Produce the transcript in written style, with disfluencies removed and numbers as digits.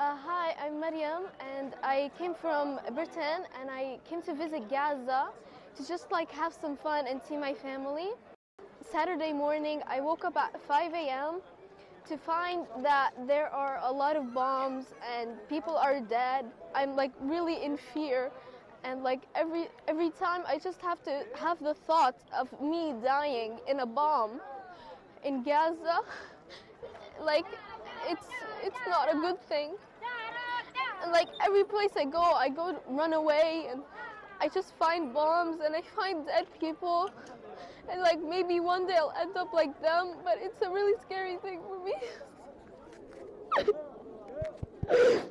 Hi, I'm Mariam and I came from Britain and I came to visit Gaza to just like have some fun and see my family. Saturday morning I woke up at 5 a.m. to find that there are a lot of bombs and people are dead. I'm like really in fear and like every time I just have to have the thought of me dying in a bomb in Gaza. Like it's not a good thing. And like every place I go run away and I just find bombs and I find dead people and like maybe one day I'll end up like them, but it's a really scary thing for me.